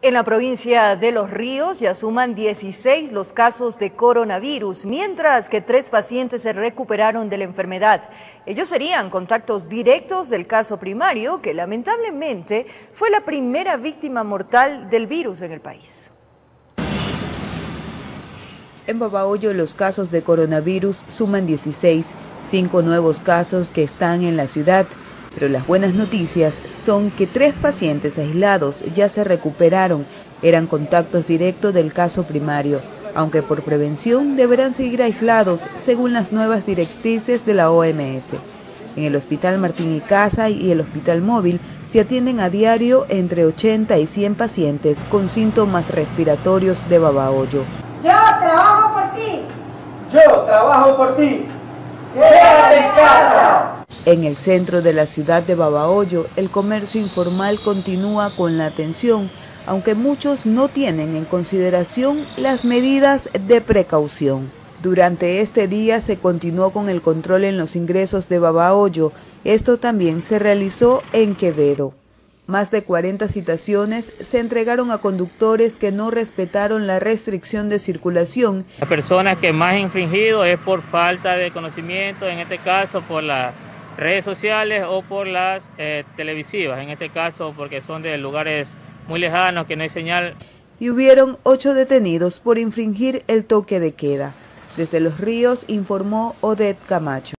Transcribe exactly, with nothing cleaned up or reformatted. En la provincia de Los Ríos ya suman dieciséis los casos de coronavirus, mientras que tres pacientes se recuperaron de la enfermedad. Ellos serían contactos directos del caso primario, que lamentablemente fue la primera víctima mortal del virus en el país. En Babahoyo los casos de coronavirus suman dieciséis, cinco nuevos casos que están en la ciudad. Pero las buenas noticias son que tres pacientes aislados ya se recuperaron, eran contactos directos del caso primario, aunque por prevención deberán seguir aislados según las nuevas directrices de la O M S. En el Hospital Martín y Casa y el Hospital Móvil se atienden a diario entre ochenta y cien pacientes con síntomas respiratorios de Babahoyo. Yo trabajo por ti. Yo trabajo por ti. Quédate en casa. En el centro de la ciudad de Babahoyo, el comercio informal continúa con la atención, aunque muchos no tienen en consideración las medidas de precaución. Durante este día se continuó con el control en los ingresos de Babahoyo. Esto también se realizó en Quevedo. Más de cuarenta citaciones se entregaron a conductores que no respetaron la restricción de circulación. Las personas que más han infringido es por falta de conocimiento, en este caso por la redes sociales o por las eh, televisivas, en este caso porque son de lugares muy lejanos que no hay señal. Y hubieron ocho detenidos por infringir el toque de queda. Desde Los Ríos informó Odette Camacho.